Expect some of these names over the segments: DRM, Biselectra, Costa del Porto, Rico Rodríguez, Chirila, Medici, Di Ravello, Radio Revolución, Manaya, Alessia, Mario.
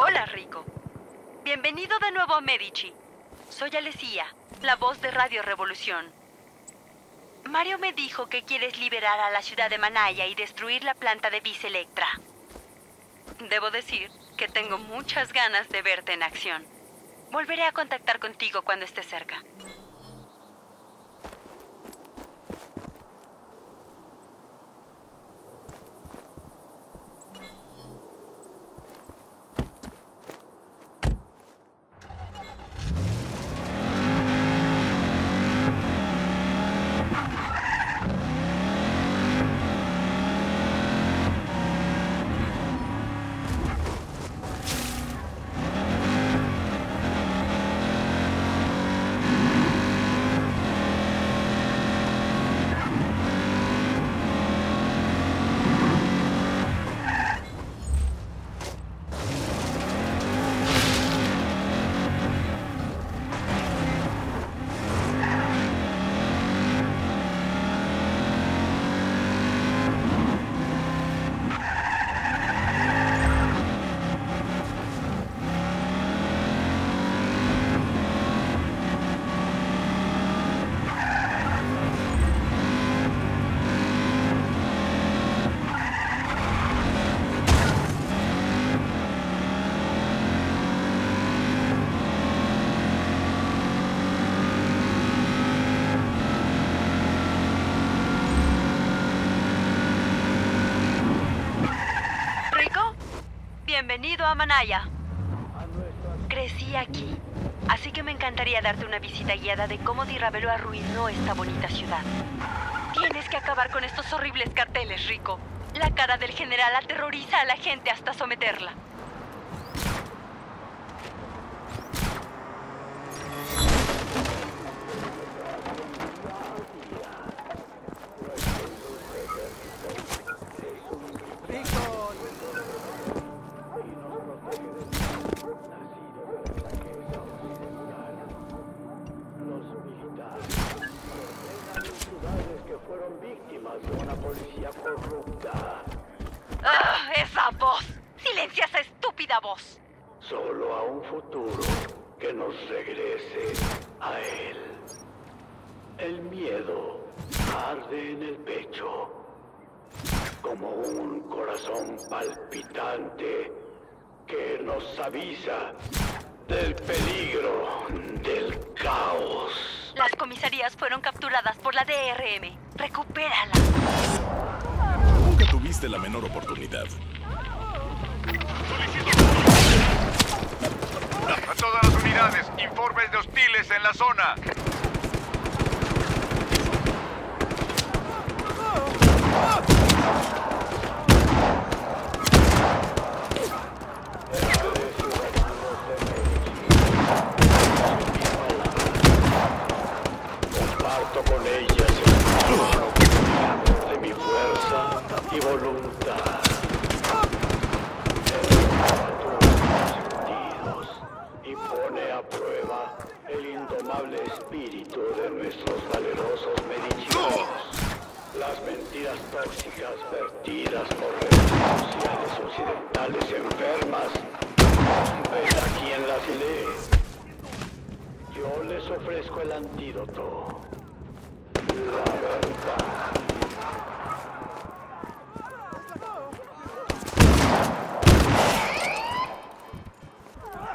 Hola, Rico. Bienvenido de nuevo a Medici. Soy Alessia, la voz de Radio Revolución. Mario me dijo que quieres liberar a la ciudad de Manaya y destruir la planta de Biselectra. Debo decir que tengo muchas ganas de verte en acción. Volveré a contactar contigo cuando esté cerca. Bienvenido a Manaya. Crecí aquí, así que me encantaría darte una visita guiada de cómo Di Ravello arruinó esta bonita ciudad. Tienes que acabar con estos horribles carteles, Rico. La cara del general aterroriza a la gente hasta someterla. Avisa del peligro, del caos. Las comisarías fueron capturadas por la DRM. Recupérala. Nunca tuviste la menor oportunidad. A todas las unidades, informes de hostiles en la zona. Con ellas de mi fuerza y voluntad. Sentidos y pone a prueba el indomable espíritu de nuestros valerosos medicianos. Las mentiras tóxicas vertidas por redes sociales occidentales enfermas. Ven a quien las lee. Yo les ofrezco el antídoto.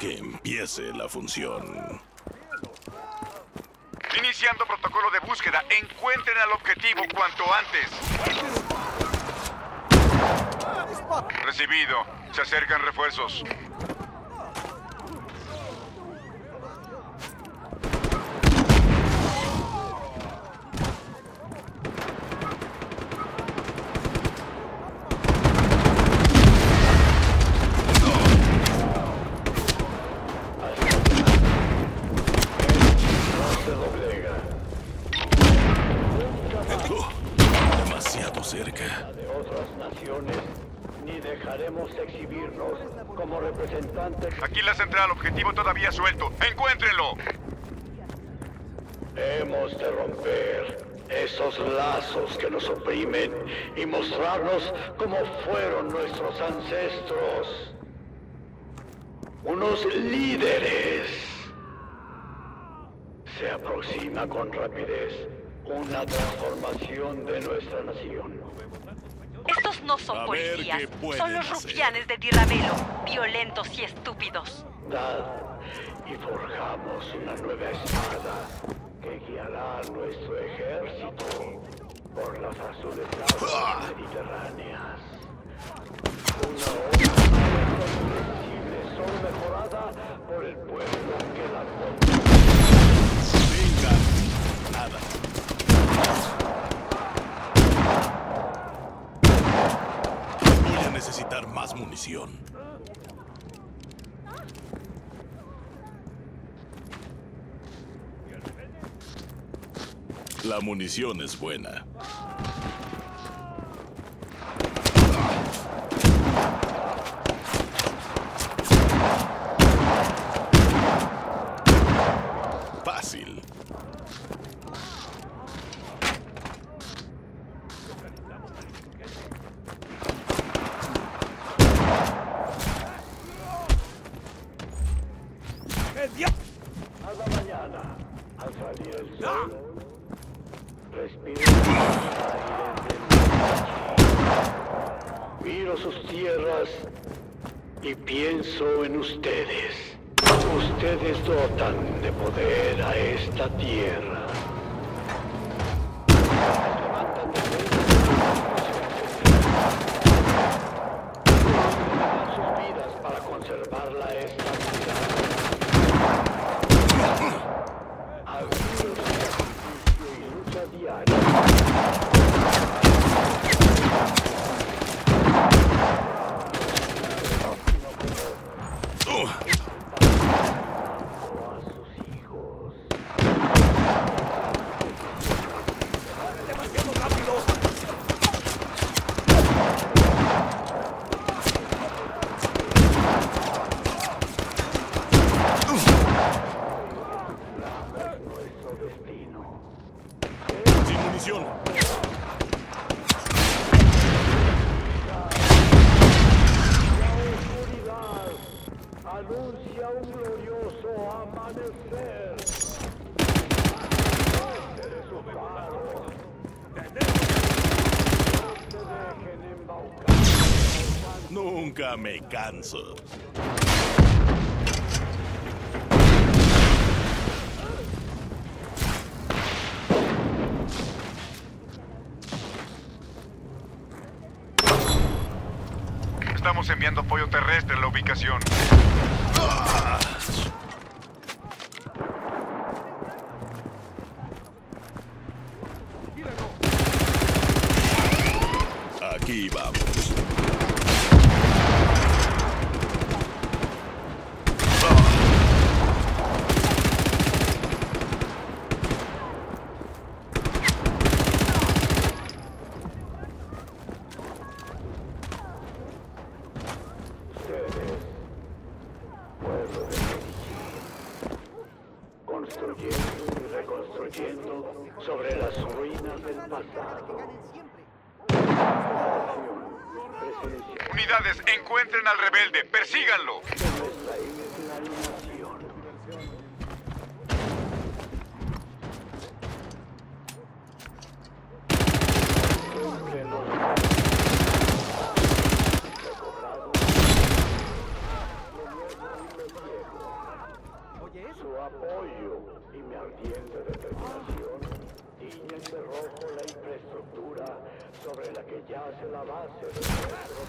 Que empiece la función. Iniciando protocolo de búsqueda. Encuentren al objetivo cuanto antes. Recibido. Se acercan refuerzos. Aquí la central, objetivo todavía suelto. ¡Encuéntrenlo! Hemos de romper esos lazos que nos oprimen y mostrarnos cómo fueron nuestros ancestros. unos líderes. Se aproxima con rapidez una transformación de nuestra nación. Estos no son policías, son los rufianes de Di Ravello, violentos y estúpidos. Dad y forjamos una nueva espada que guiará a nuestro ejército por las azules aguas mediterráneas. Una ola invencible, solo mejorada por el pueblo que la controla. Venga, nada. Voy a necesitar más munición. La munición es buena. Fácil. Hasta mañana. Al salir el sol. Respira el aire. Miro sus tierras y pienso en ustedes. Ustedes dotan de poder a esta tierra. Levantan sus vidas para conservarla estabilidad. Algunos diario. A sus hijos. Demasiado rápido. Nuestro destino. Sin munición. La oscuridad anuncia un glorioso amanecer. No se desocuparon. No se dejen embaucar. Nunca me canso. Estamos enviando apoyo terrestre a la ubicación. Aquí vamos. Construyendo y reconstruyendo sobre las ruinas del pasado. Unidades, encuentren al rebelde, persíganlo. Su apoyo y mi ardiente determinación tiñen de rojo la infraestructura sobre la que yace la base de nuestro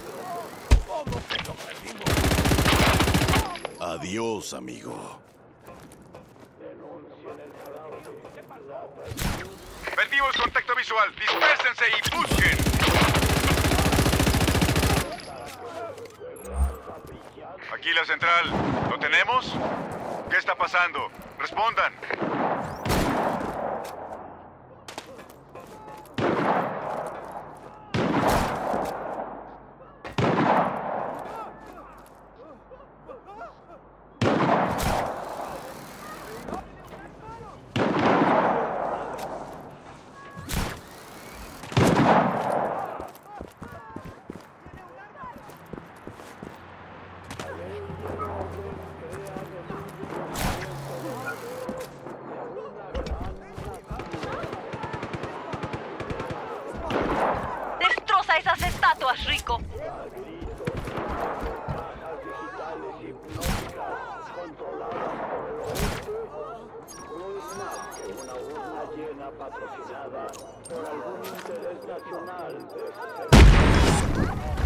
mundo. Adiós, amigo. Denuncien el fraude. Perdimos contacto visual. Dispérsense y busquen. Aquí la central. ¿Lo tenemos? ¿Qué está pasando? ¡Respondan!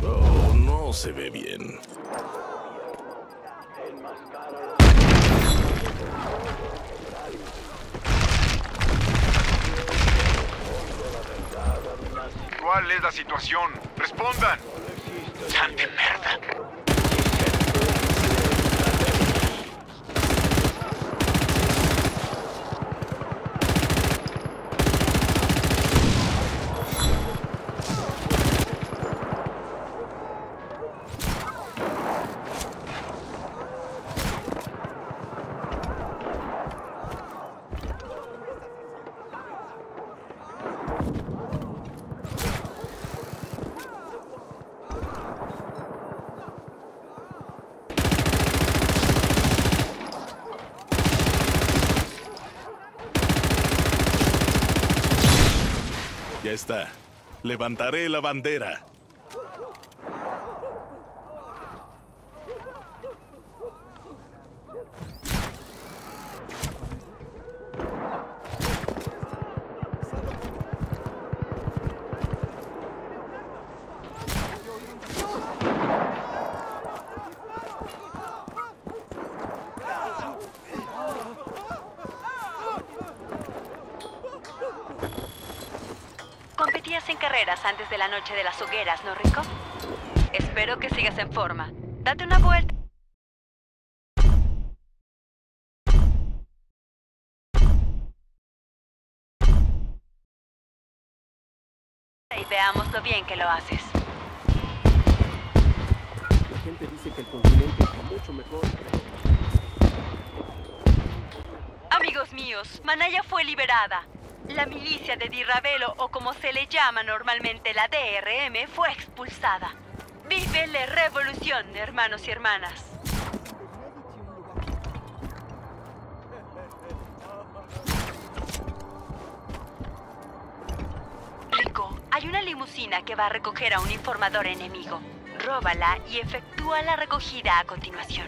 Oh, no se ve bien. ¿Cuál es la situación? ¡Respondan! ¡Santa merda! Ya está. Levantaré la bandera. Antes de la noche de las hogueras, ¿no, Rico? Espero que sigas en forma. Date una vuelta. Y veamos lo bien que lo haces. La gente dice que el continente está mucho mejor. Amigos míos, Manaya fue liberada. La milicia de Di Ravello, o como se le llama normalmente la DRM, fue expulsada. ¡Vive la revolución, hermanos y hermanas! Rico, hay una limusina que va a recoger a un informador enemigo. Róbala y efectúa la recogida a continuación.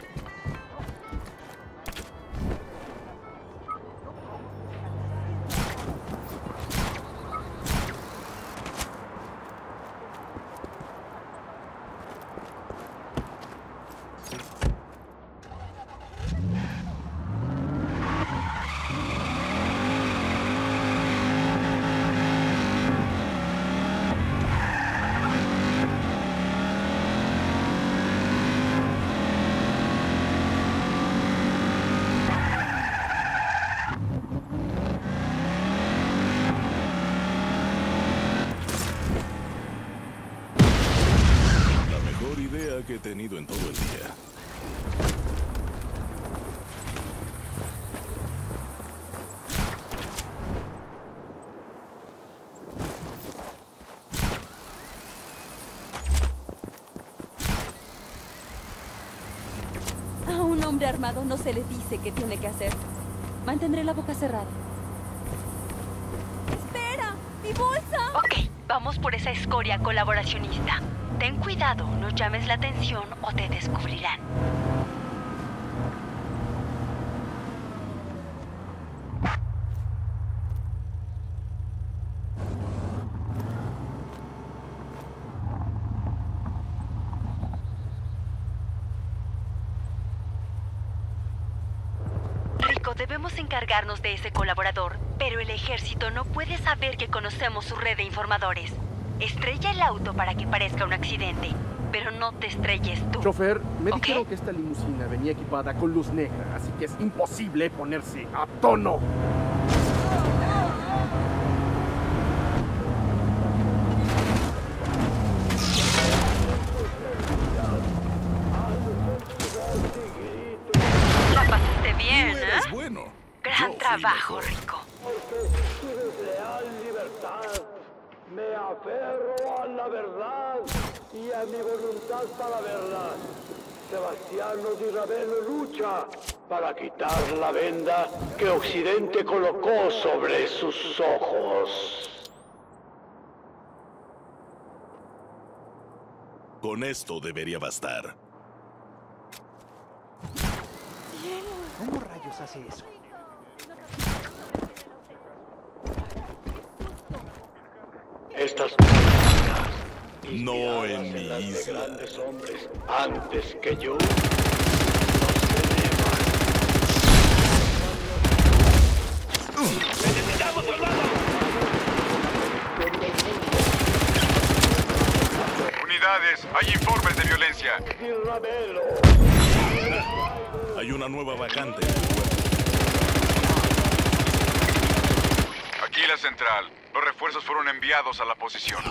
Que he tenido en todo el día. A un hombre armado no se le dice qué tiene que hacer. Mantendré la boca cerrada. ¡Espera! ¡Mi bolsa! Ok, vamos por esa escoria colaboracionista. Ten cuidado, no llames la atención o te descubrirán. Rico, debemos encargarnos de ese colaborador, pero el ejército no puede saber que conocemos su red de informadores. Estrella el auto para que parezca un accidente, pero no te estrelles tú. Chofer, me dijeron que esta limusina venía equipada con luz negra, así que es imposible ponerse a tono. La pasaste bien, ¿eh? Eres bueno. Gran trabajo, Rico. Me aferro a la verdad y a mi voluntad para verla. Sebastiano Di Ravello lucha para quitar la venda que Occidente colocó sobre sus ojos. Con esto debería bastar. ¿Cómo rayos hace eso? Estas personas, no en mi isla, grandes hombres antes que yo, nos elevan. ¡Necesitamos soldados! Unidades, hay informes de violencia. Hay una nueva vacante. Aquí la central. Los refuerzos fueron enviados a la posición.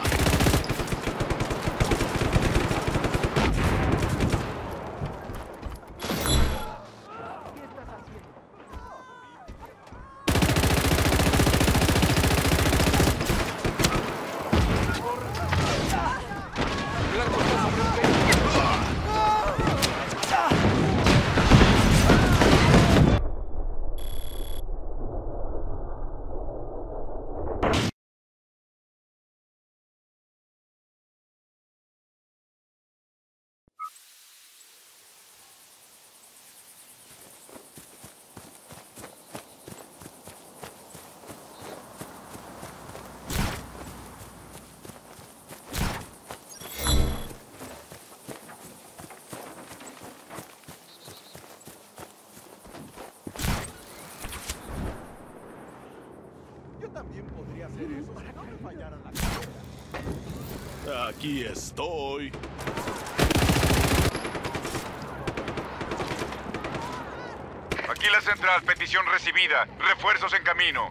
Aquí estoy. Aquí la central, petición recibida. Refuerzos en camino.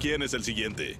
¿Quién es el siguiente?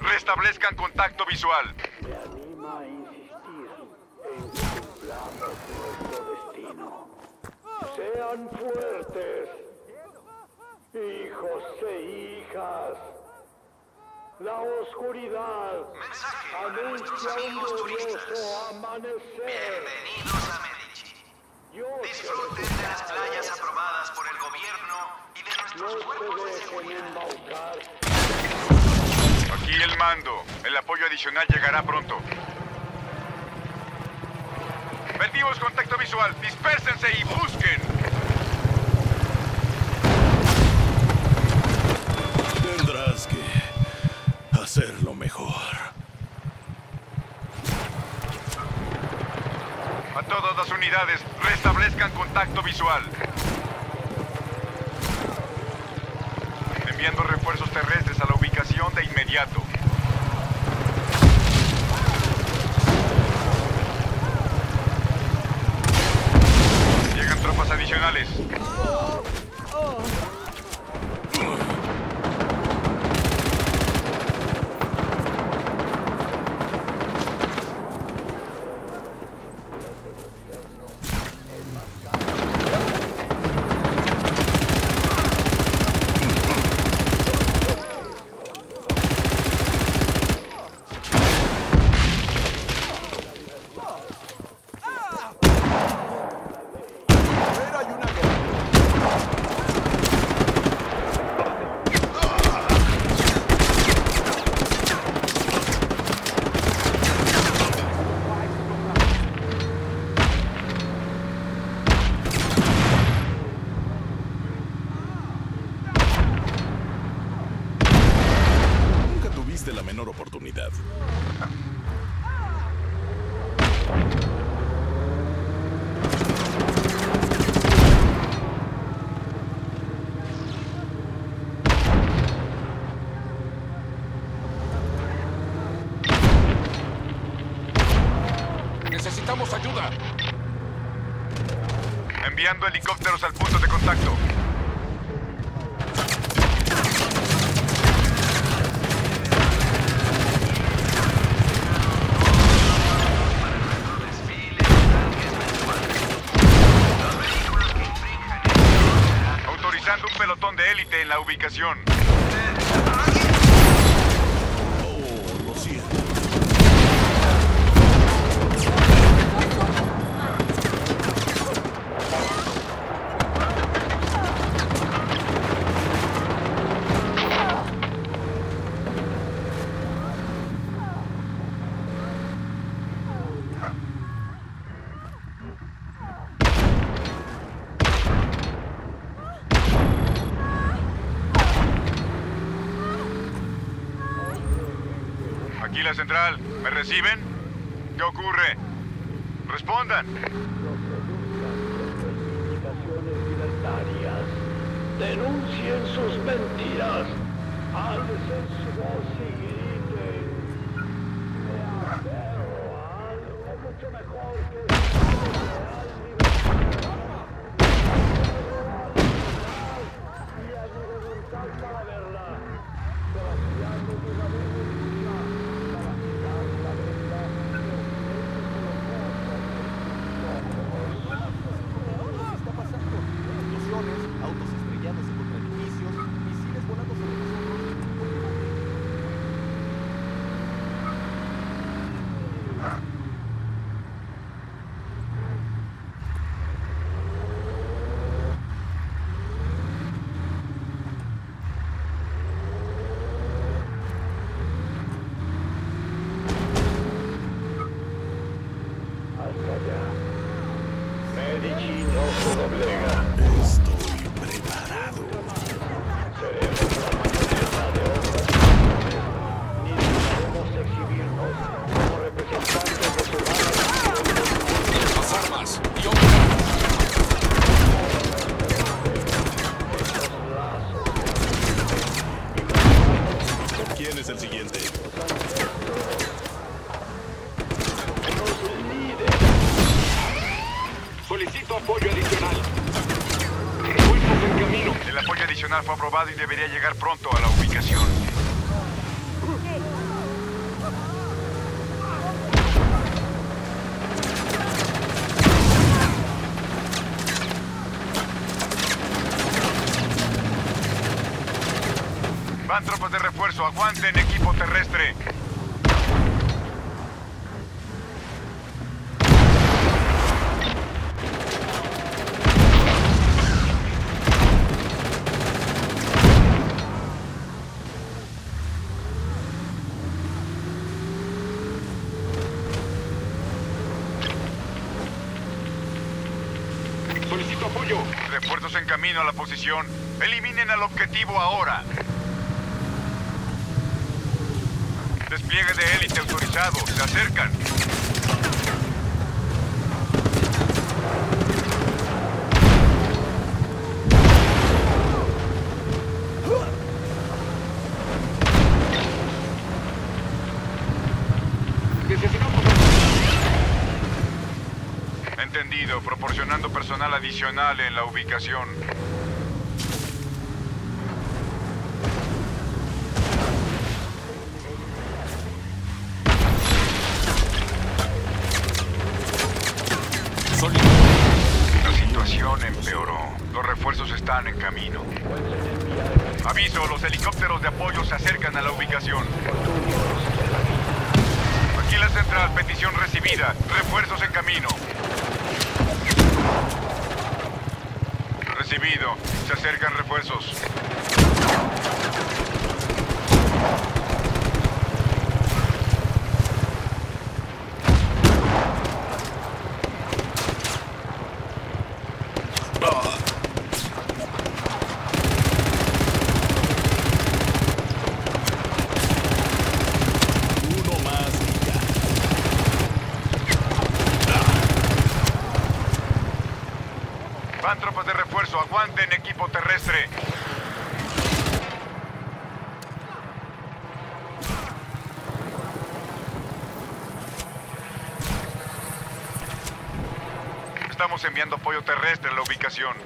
Restablezcan contacto visual. Me anima a insistir en que cumplamos nuestro destino. Sean fuertes, hijos e hijas. La oscuridad anuncia un glorioso amanecer. Bienvenidos a Medici. Disfruten de las playas aprobadas por el gobierno y de nuestros cuerpos de seguridad. Aquí el mando. El apoyo adicional llegará pronto. Perdimos contacto visual. Dispérsense y busquen. Tendrás que hacerlo mejor. A todas las unidades, restablezcan contacto visual. Enviando refuerzos terrestres a la ubicación de inmediato. Llegan tropas adicionales. seguridad. ¡Necesitamos ayuda! Enviando helicópteros al punto de contacto. Autorizando un pelotón de élite en la ubicación. Oh, lo siento. Central, ¿me reciben? ¿Qué ocurre? ¡Respondan! No libertarias. Denuncien sus mentiras. Alcen su voz y griten. Algo mucho mejor que... y a mi voluntad para verla. Demasiado de la revolución. Medici no se doblega. Estoy preparado. Seremos la mayoría de otras personas y debemos exhibirnos como representantes de su mano. Las armas y hombres. ¿Quién es el siguiente? Solicito apoyo adicional. Refuerzos en camino. El apoyo adicional fue aprobado y debería llegar pronto a la ubicación. Van tropas de refuerzo. Aguanten, equipo terrestre. Solicito apoyo. Refuerzos en camino a la posición. Eliminen al objetivo ahora. Despliegue de élite autorizado. Se acercan. Entendido, proporcionando personal adicional en la ubicación. La situación empeoró. Los refuerzos están en camino. Aviso, los helicópteros de apoyo se acercan a la ubicación. Aquí la central, petición recibida. Refuerzos en camino. Recibido. Se acercan refuerzos. Van tropas de refuerzo. Aguanten, equipo terrestre. Estamos enviando apoyo terrestre a la ubicación.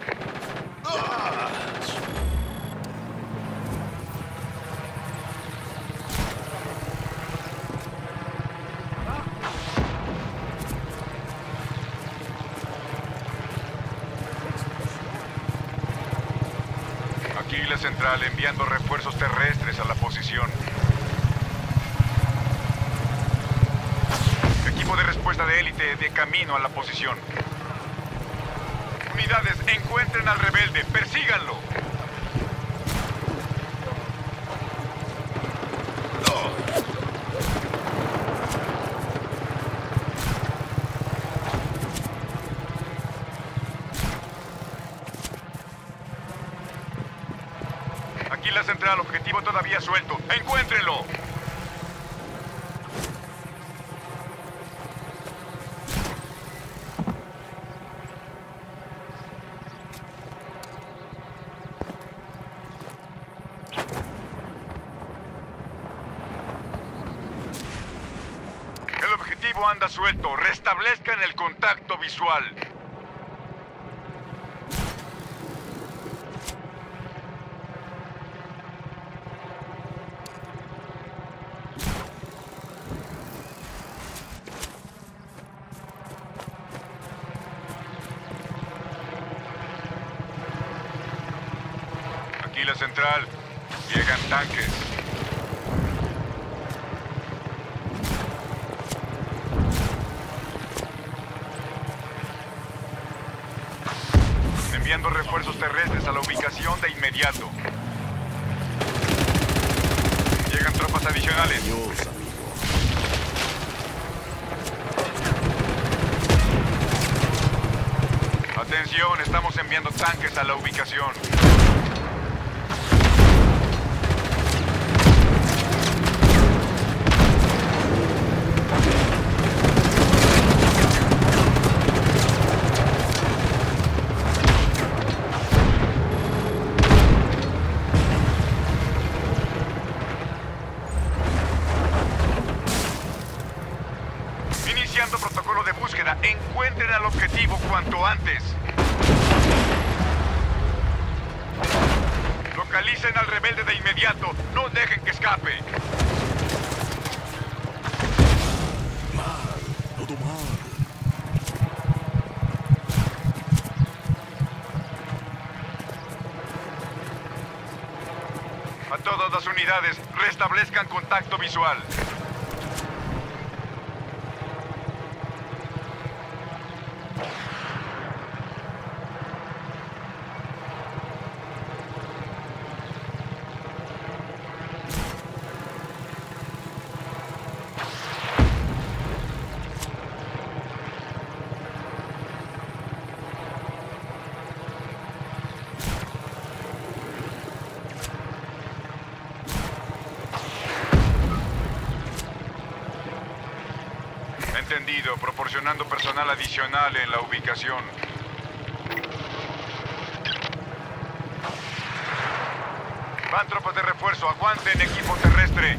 Central enviando refuerzos terrestres a la posición. Equipo de respuesta de élite de camino a la posición. Unidades, encuentren al rebelde, persíganlo. Central, objetivo todavía suelto. ¡Encuéntrenlo! El objetivo anda suelto. Restablezcan el contacto visual. Central, llegan tanques. Enviando refuerzos terrestres a la ubicación de inmediato. Llegan tropas adicionales. Atención, estamos enviando tanques a la ubicación. Encuentren al objetivo cuanto antes. Localicen al rebelde de inmediato. No dejen que escape. A todas las unidades, restablezcan contacto visual. Entendido, proporcionando personal adicional en la ubicación. Van tropas de refuerzo, aguanten equipo terrestre.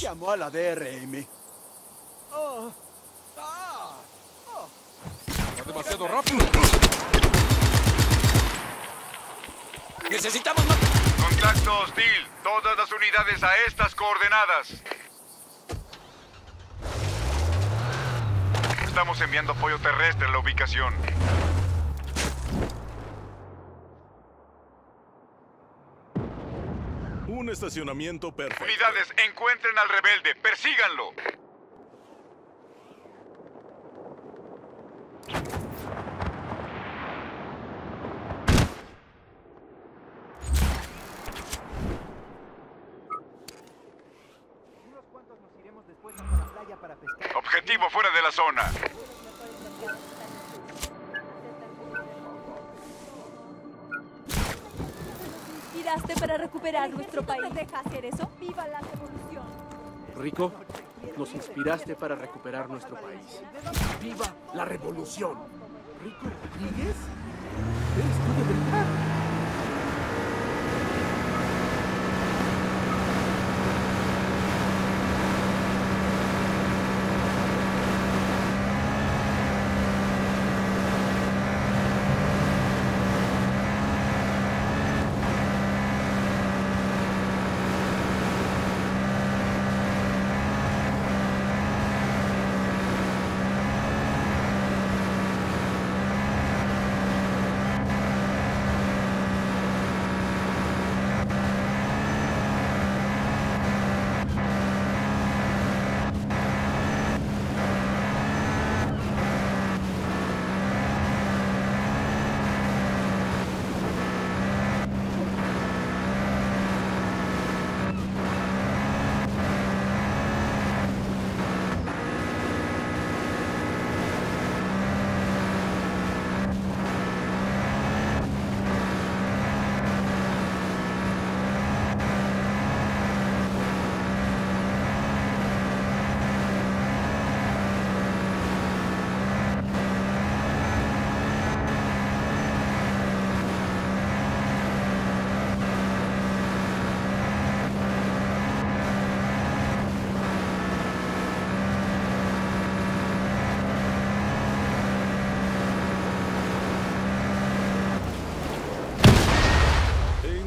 Llamó a la DRM. ¡Está demasiado rápido! ¡Necesitamos más! Contacto hostil. Todas las unidades a estas coordenadas. Estamos enviando apoyo terrestre a la ubicación. Un estacionamiento perfecto. Unidades, encuentren al rebelde. Persíganlo. Unos cuantos nos iremos después a la playa para pescar. Objetivo fuera de la zona. Para recuperar nuestro país. ¿No deja hacer eso? ¡Viva la revolución! Rico, nos inspiraste para recuperar nuestro país. ¡Viva la revolución! ¿Rico Rodríguez? ¿Eres tú de verdad?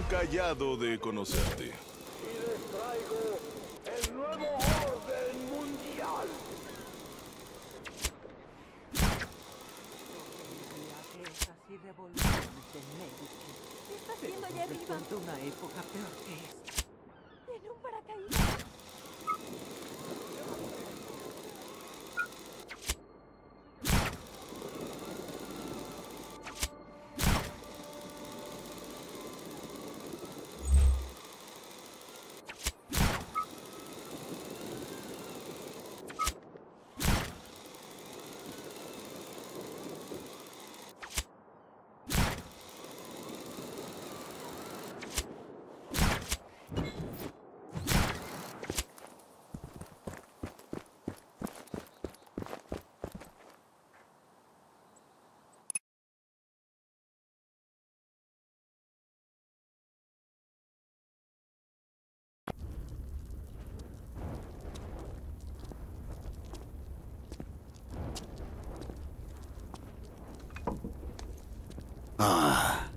Callado de conocerte. Y les traigo el nuevo orden mundial. Esas revoluciones de Medici. ¿Qué está haciendo allá arriba? Una época peor que esta. En un paracaídas. Ah,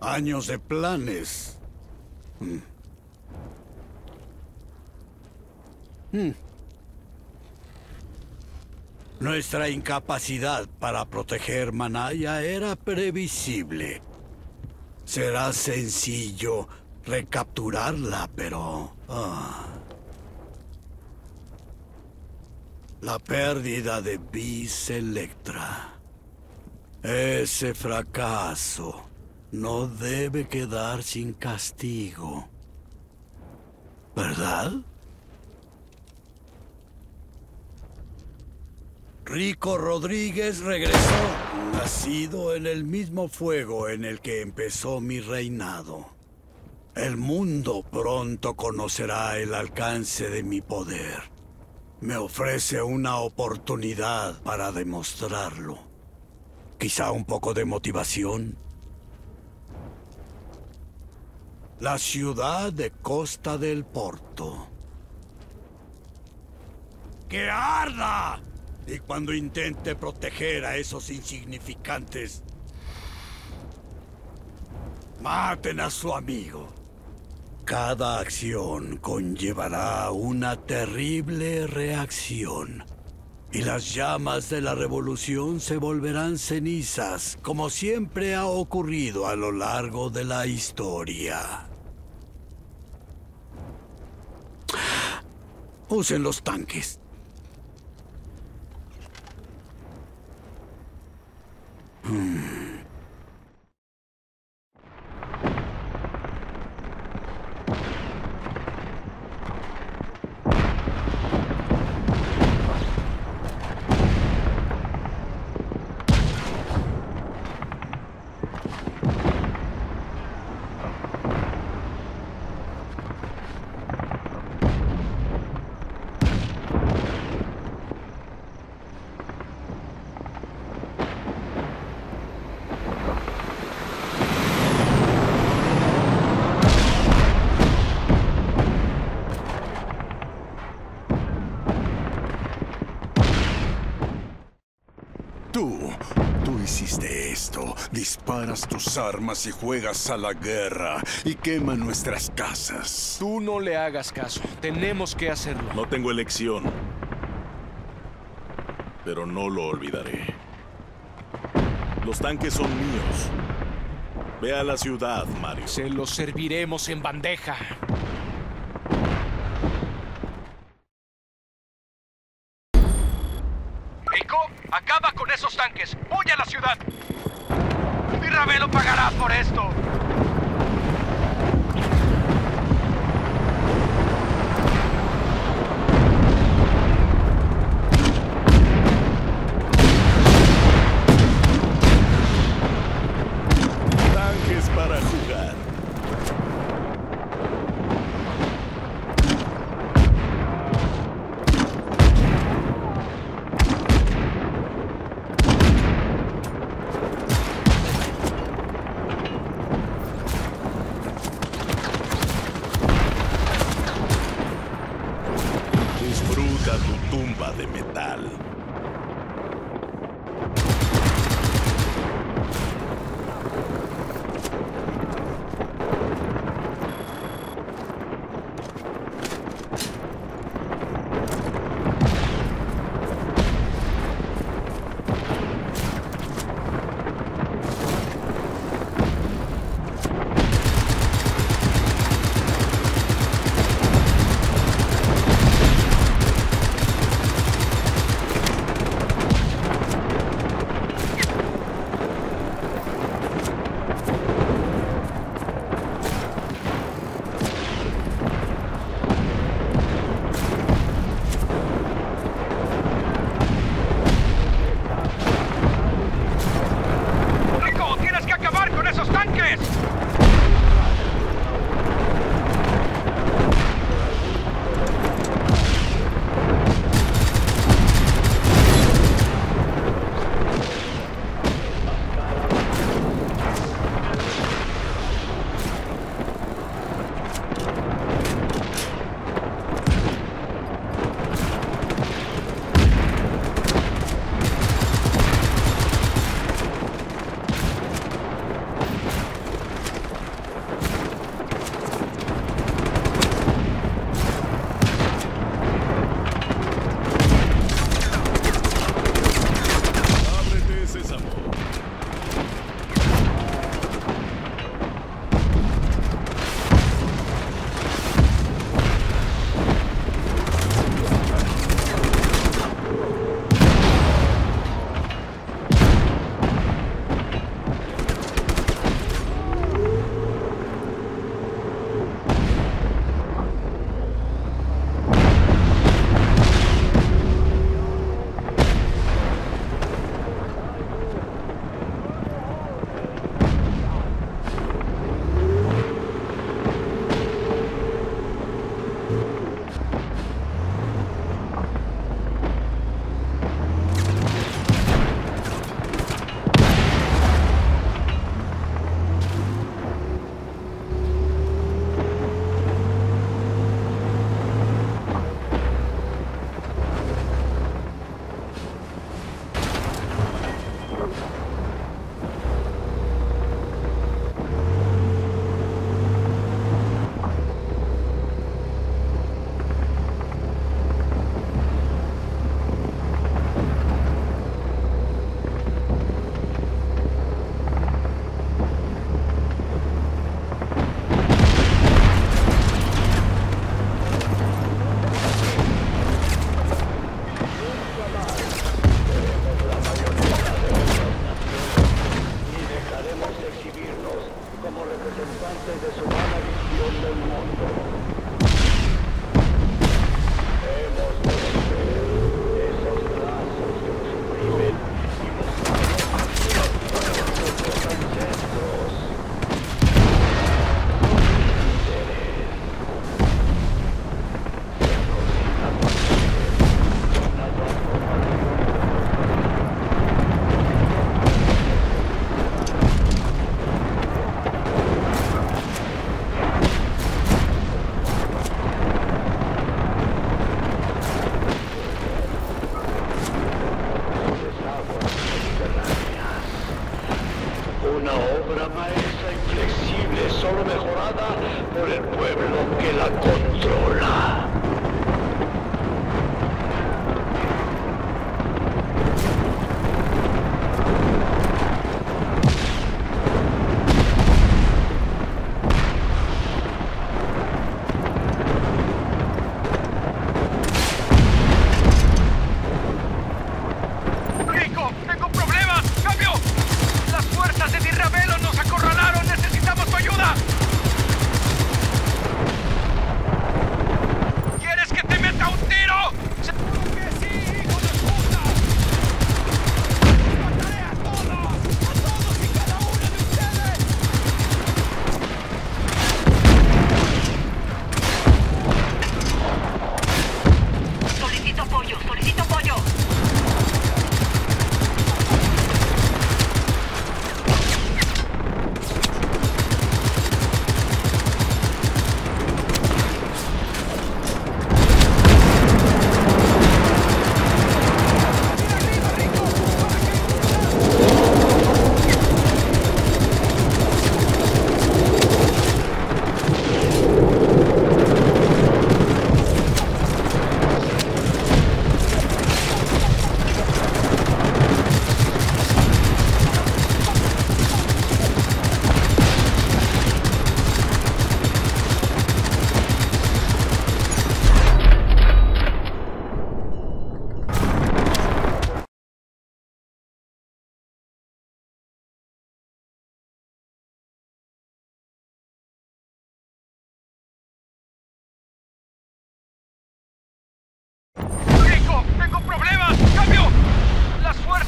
años de planes. Nuestra incapacidad para proteger Manaya era previsible. Será sencillo recapturarla, pero... La pérdida de Biselectra. Ese fracaso no debe quedar sin castigo, ¿verdad? Rico Rodríguez regresó, nacido en el mismo fuego en el que empezó mi reinado. El mundo pronto conocerá el alcance de mi poder. Me ofrece una oportunidad para demostrarlo. Quizá un poco de motivación. La ciudad de Costa del Porto ¡Que arda! Y cuando intente proteger a esos insignificantes, maten a su amigo. Cada acción conllevará una terrible reacción. Y las llamas de la revolución se volverán cenizas, como siempre ha ocurrido a lo largo de la historia. Usen los tanques. Disparas tus armas y juegas a la guerra y quema nuestras casas. Tú no le hagas caso. Tenemos que hacerlo. No tengo elección. Pero no lo olvidaré. Los tanques son míos. Ve a la ciudad, Mario. Se los serviremos en bandeja. Rico, acaba con esos tanques. Voy a la ciudad. Di Ravello pagará por esto. Tanques para jugar.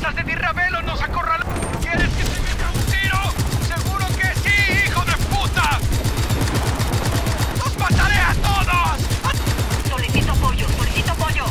¡Las de Di Ravello nos acorralan! ¿Quieres que se meta un tiro? ¡Seguro que sí, hijo de puta! ¡Los mataré a todos! Solicito apoyo, solicito apoyo.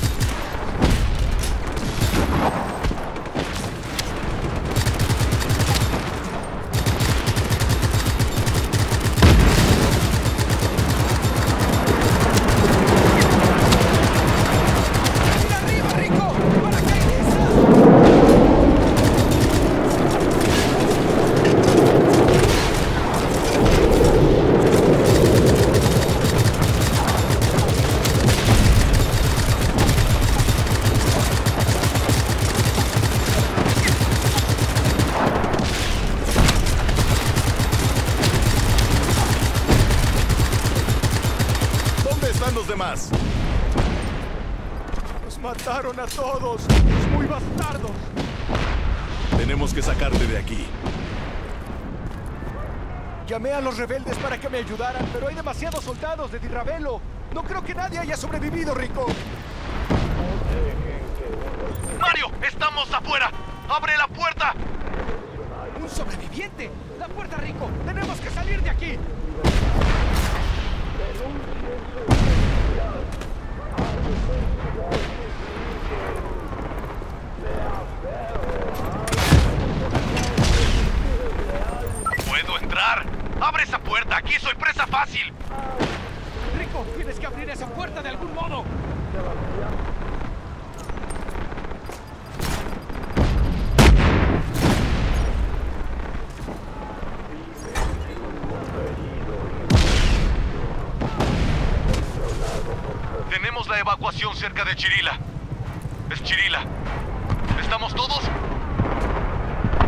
¡Mataron a todos! ¡Los muy bastardos! Tenemos que sacarte de aquí. Llamé a los rebeldes para que me ayudaran, pero hay demasiados soldados de Di Ravello. No creo que nadie haya sobrevivido, Rico. ¡Mario! ¡Estamos afuera! ¡Abre la puerta! ¡Un sobreviviente! ¡La puerta, Rico! ¡Tenemos que salir de aquí! ¿Puedo entrar? ¡Abre esa puerta! ¡Aquí soy presa fácil! Rico, tienes que abrir esa puerta de algún modo. Tenemos la evacuación cerca de Chirila. Es Chirila. ¿Estamos todos?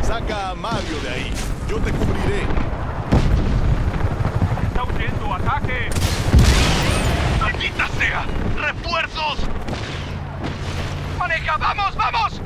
Saca a Mario de ahí. Yo te cubriré. ¡Está huyendo! ¡Ataque! ¡Maldita sea! ¡Refuerzos! ¡Maneja! ¡Vamos, vamos!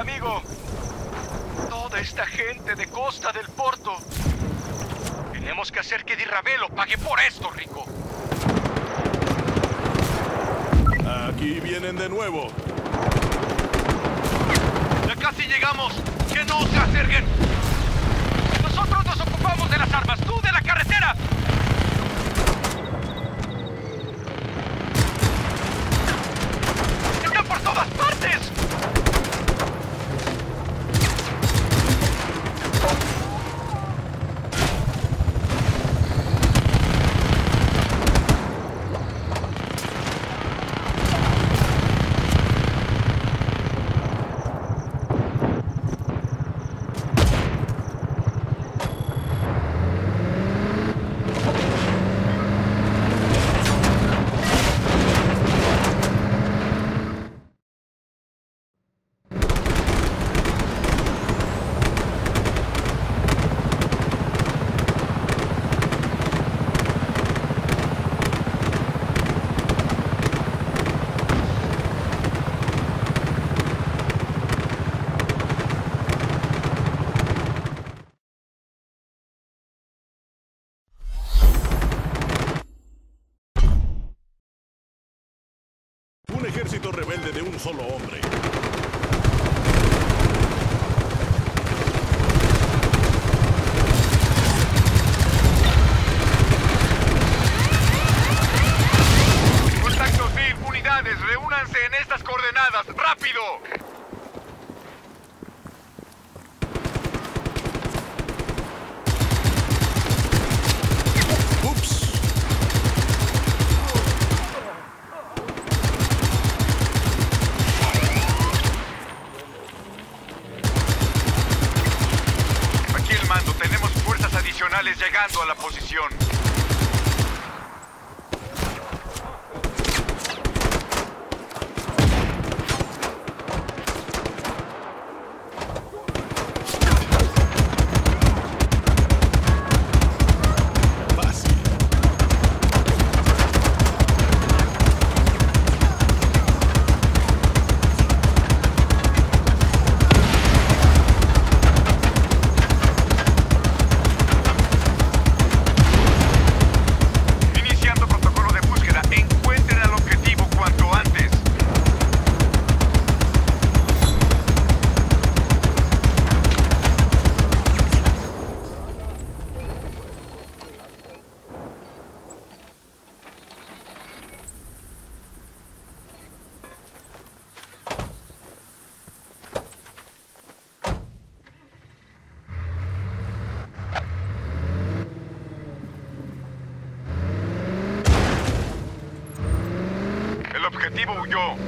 Amigo, toda esta gente de Costa del Porto. Tenemos que hacer que Di Ravello pague por esto, Rico. Aquí vienen de nuevo. Ya casi llegamos. Que no se acerquen. Nosotros nos ocupamos de las armas, tú de la carretera. ¡Están por todas partes! Un ejército rebelde de un solo hombre. Contacto VIP, unidades, reúnanse en estas coordenadas, ¡rápido! Llegando a la posición.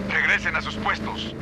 Regresen a sus puestos.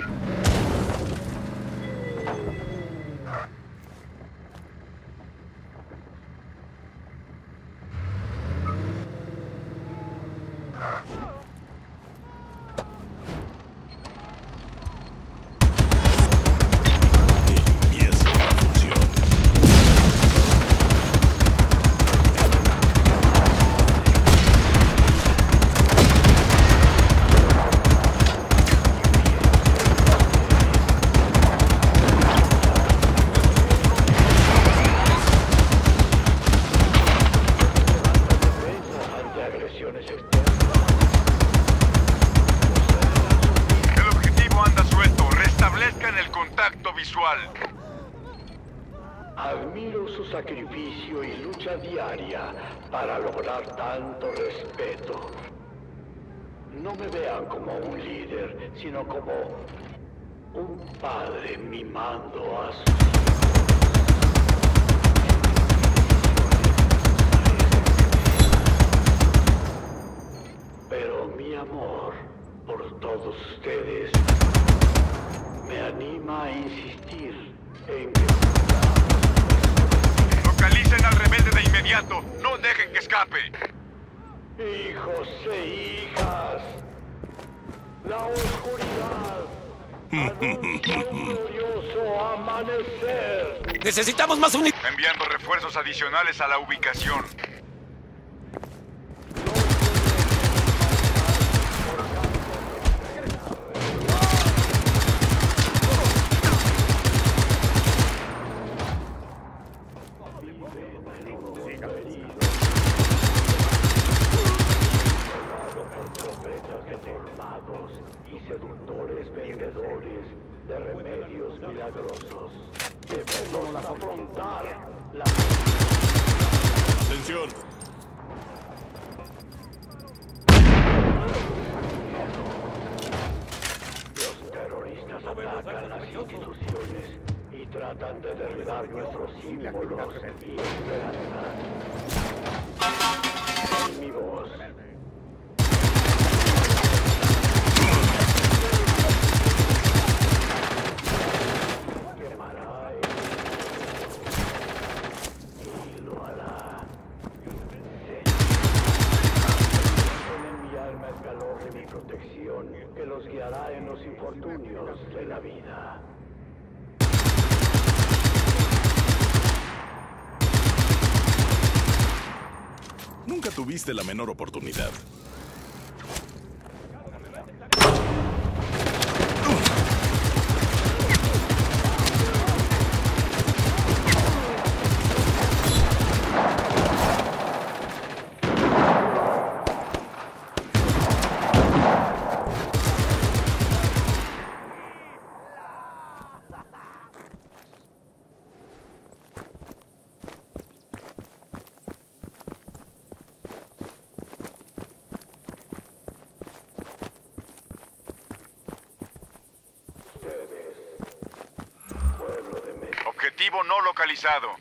Admiro su sacrificio y lucha diaria para lograr tanto respeto. No me vean como un líder, sino como un padre mimando a sus hijos. Pero mi amor por todos ustedes me anima a insistir en que... Localicen al rebelde de inmediato. No dejen que escape. Hijos e hijas, la oscuridad anuncia un glorioso amanecer. Necesitamos más unidades. Enviando refuerzos adicionales a la ubicación. Tuviste la menor oportunidad. objetivo no localizado.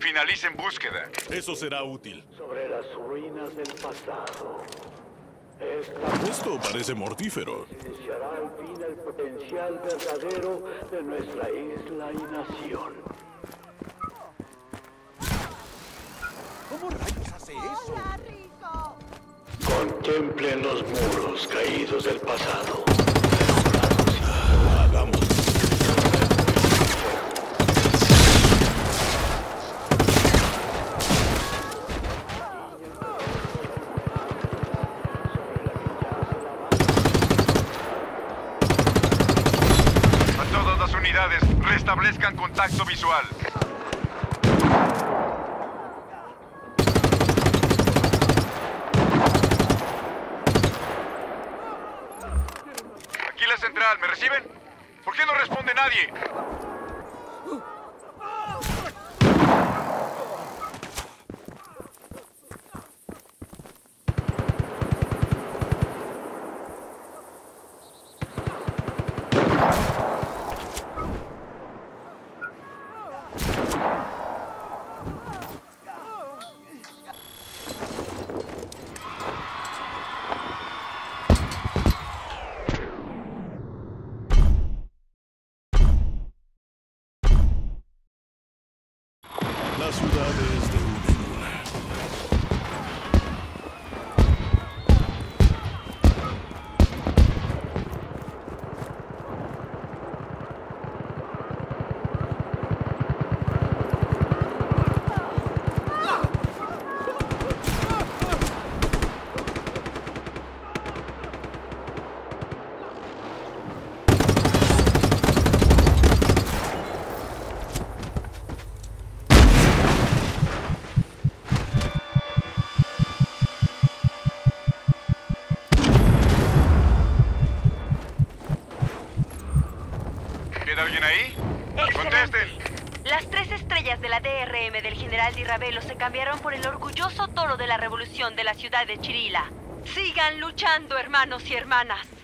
Finalicen búsqueda. Eso será útil. Sobre las ruinas del pasado. Esto parece mortífero. Iniciará al fin el potencial verdadero de nuestra isla y nación. ¿Cómo rayos hace eso? ¡Hola, Rico! Contemplen los muros caídos del pasado. Hagamos. Restablezcan contacto visual. Aquí la central, ¿me reciben? ¿Por qué no responde nadie? De la DRM del general Di Ravello se cambiaron por el orgulloso toro de la revolución de la ciudad de Chirila. Sigan luchando, hermanos y hermanas.